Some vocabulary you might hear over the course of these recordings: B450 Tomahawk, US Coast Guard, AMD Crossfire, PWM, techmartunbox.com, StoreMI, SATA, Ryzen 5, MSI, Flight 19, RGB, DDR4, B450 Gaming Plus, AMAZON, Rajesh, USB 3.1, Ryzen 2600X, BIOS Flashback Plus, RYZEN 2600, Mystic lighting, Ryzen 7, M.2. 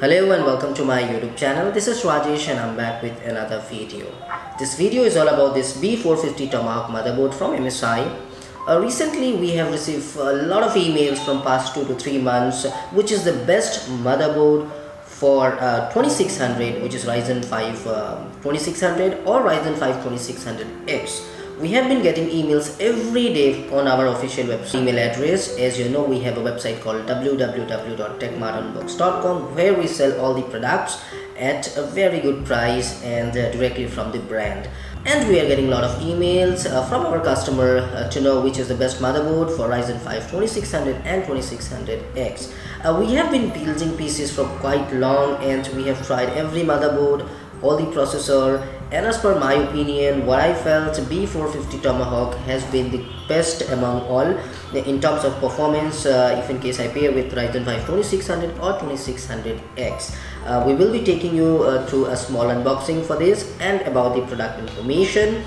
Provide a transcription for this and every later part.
Hello and welcome to my YouTube channel. This is Rajesh and I'm back with another video. This video is all about this B450 Tomahawk motherboard from MSI. Recently we have received a lot of emails from past 2 to 3 months, which is the best motherboard for 2600, which is Ryzen 5 2600 or Ryzen 5 2600X. We have been getting emails every day on our official website email address. As you know, we have a website called www.techmartunbox.com, where we sell all the products at a very good price and directly from the brand. And we are getting a lot of emails from our customer to know which is the best motherboard for Ryzen 5 2600 and 2600X. We have been building pieces for quite long and we have tried every motherboard, all the processor, and as per my opinion, what I felt, B450 Tomahawk has been the best among all in terms of performance. If in case I pair with Ryzen 5 2600 or 2600X, we will be taking you through a small unboxing for this and about the product information.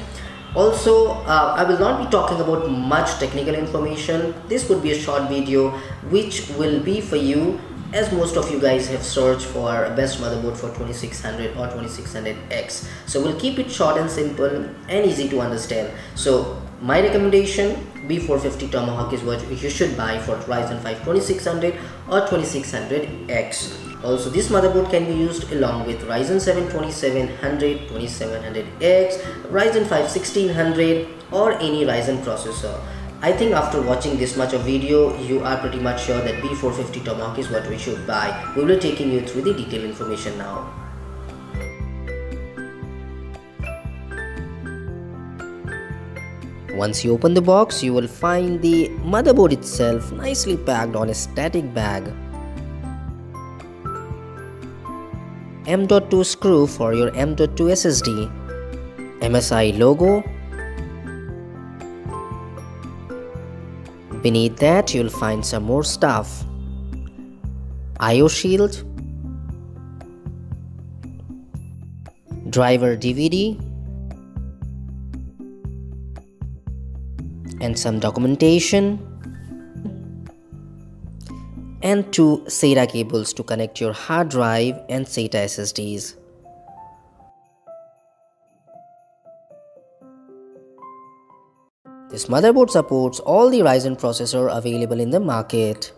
Also, I will not be talking about much technical information. This would be a short video which will be for you, as most of you guys have searched for best motherboard for 2600 or 2600X. So we'll keep it short and simple and easy to understand. So my recommendation, B450 Tomahawk is what you should buy for Ryzen 5 2600 or 2600X. Also, this motherboard can be used along with Ryzen 7 2700, 2700X, Ryzen 5 1600 or any Ryzen processor. I think after watching this much of video, you are pretty much sure that B450 Tomahawk is what we should buy. We will be taking you through the detailed information now. Once you open the box, you will find the motherboard itself nicely packed on a static bag. M.2 screw for your M.2 SSD, MSI logo. Beneath that, you'll find some more stuff. IO shield, driver DVD, and some documentation, and 2 SATA cables to connect your hard drive and SATA SSDs. This motherboard supports all the Ryzen processor available in the market.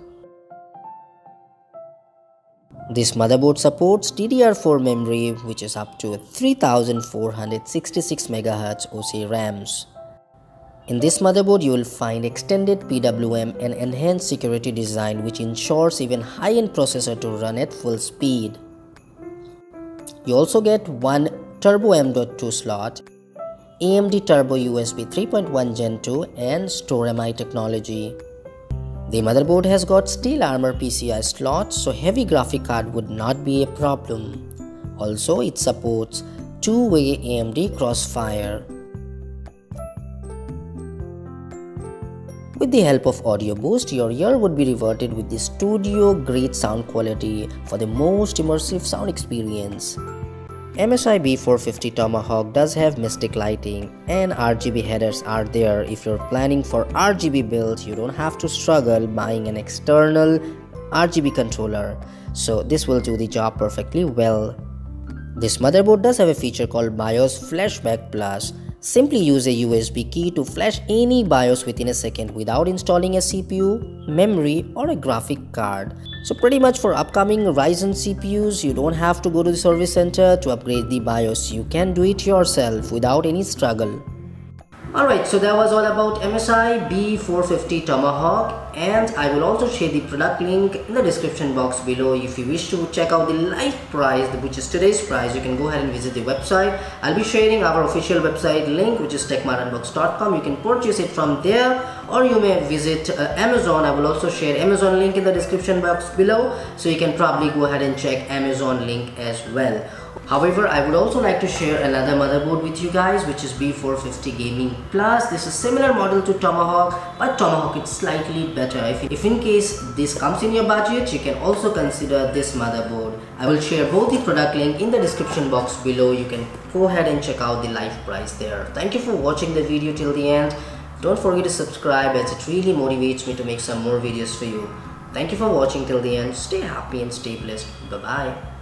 This motherboard supports DDR4 memory, which is up to 3466 MHz OC RAMs. In this motherboard, you will find extended PWM and enhanced security design, which ensures even high-end processor to run at full speed. You also get one Turbo M.2 slot, AMD Turbo USB 3.1 Gen 2 and StoreMI technology. The motherboard has got steel armor PCI slots, so heavy graphic card would not be a problem. Also, it supports two-way AMD Crossfire. With the help of Audio Boost, your ear would be reverted with the studio-grade sound quality for the most immersive sound experience. MSI B450 Tomahawk does have Mystic lighting and RGB headers are there. If you're planning for RGB builds, you don't have to struggle buying an external RGB controller. So this will do the job perfectly well. This motherboard does have a feature called BIOS Flashback Plus. Simply use a USB key to flash any BIOS within a second without installing a CPU, memory or a graphic card. So pretty much for upcoming Ryzen CPUs, you don't have to go to the service center to upgrade the BIOS. You can do it yourself without any struggle. Alright, so that was all about MSI B450 Tomahawk, and I will also share the product link in the description box below. If you wish to check out the live price, which is today's price, you can go ahead and visit the website. I'll be sharing our official website link, which is techmartunbox.com. You can purchase it from there, or you may visit Amazon. I will also share Amazon link in the description box below, so you can probably go ahead and check Amazon link as well. However, I would also like to share another motherboard with you guys, which is B450 Gaming Plus. This is similar model to Tomahawk, but Tomahawk is slightly better. If in case this comes in your budget, you can also consider this motherboard. I will share both the product link in the description box below. You can go ahead and check out the live price there. Thank you for watching the video till the end. Don't forget to subscribe, as it really motivates me to make some more videos for you. Thank you for watching till the end. Stay happy and stay blessed. Bye bye.